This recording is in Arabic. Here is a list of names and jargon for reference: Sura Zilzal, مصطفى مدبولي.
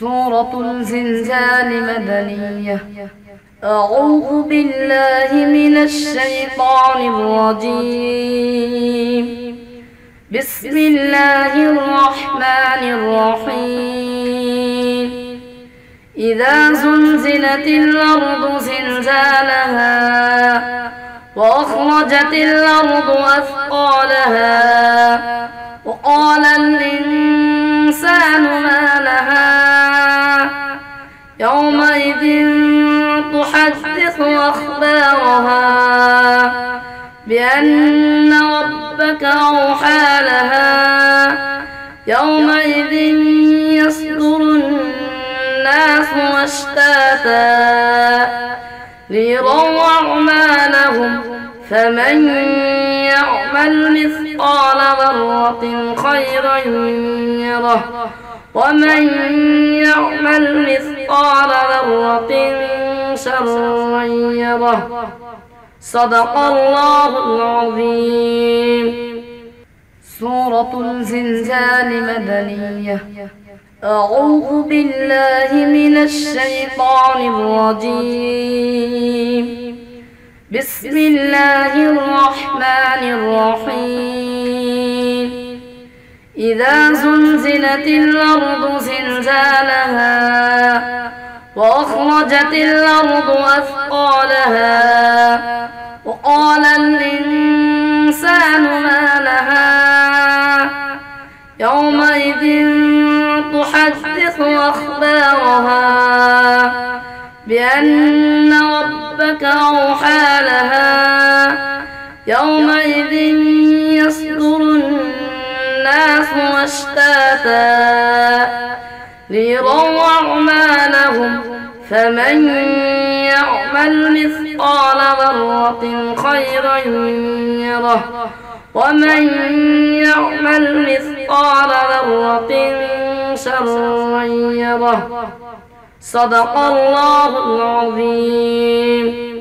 سورة الزلزال مدنية. أعوذ بالله من الشيطان الرجيم. بسم الله الرحمن الرحيم. إذا زلزلت الأرض زلزالها وأخرجت الأرض أثقالها وقال الإنسان ما لها يومئذ تحدث أخبارها بأن ربك أوحى لها يومئذ يصدر الناس أشتاتا ليروا أعمالهم فمن يعمل مثقال ذرة خيرا يره ومن يعمل مثقال ذرة شرا يره. صدق الله العظيم. سورة الزلزال مدنية. أعوذ بالله من الشيطان الرجيم. بسم الله الرحمن الرحيم. إذا زلزلت الأرض زلزالها وأخرجت الأرض أثقالها وقال الإنسان ما لها يومئذ تحدث أخبارها بأن ربك أوحى لها يومئذ يصدر الناس أشتاتا ليروا أعمالهم فمن يعمل مثقال ذرة خيرا يره ومن يعمل مثقال ذرة شرا يره. صدق الله العظيم.